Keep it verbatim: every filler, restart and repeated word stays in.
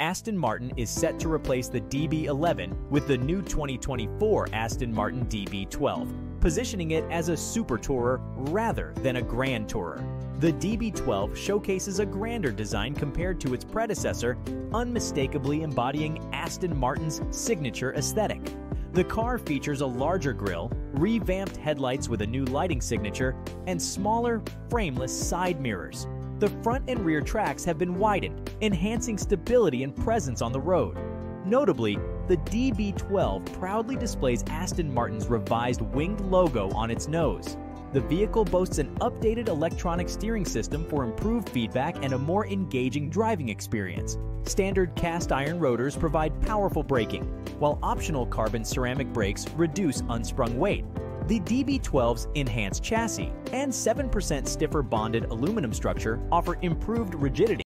Aston Martin is set to replace the D B eleven with the new twenty twenty-four Aston Martin D B twelve, positioning it as a super tourer rather than a grand tourer. The D B twelve showcases a grander design compared to its predecessor, unmistakably embodying Aston Martin's signature aesthetic. The car features a larger grille, revamped headlights with a new lighting signature, and smaller, frameless side mirrors. The front and rear tracks have been widened, enhancing stability and presence on the road. Notably, the D B twelve proudly displays Aston Martin's revised winged logo on its nose. The vehicle boasts an updated electronic steering system for improved feedback and a more engaging driving experience. Standard cast iron rotors provide powerful braking, while optional carbon ceramic brakes reduce unsprung weight. The D B twelve's enhanced chassis and seven percent stiffer bonded aluminum structure offer improved rigidity.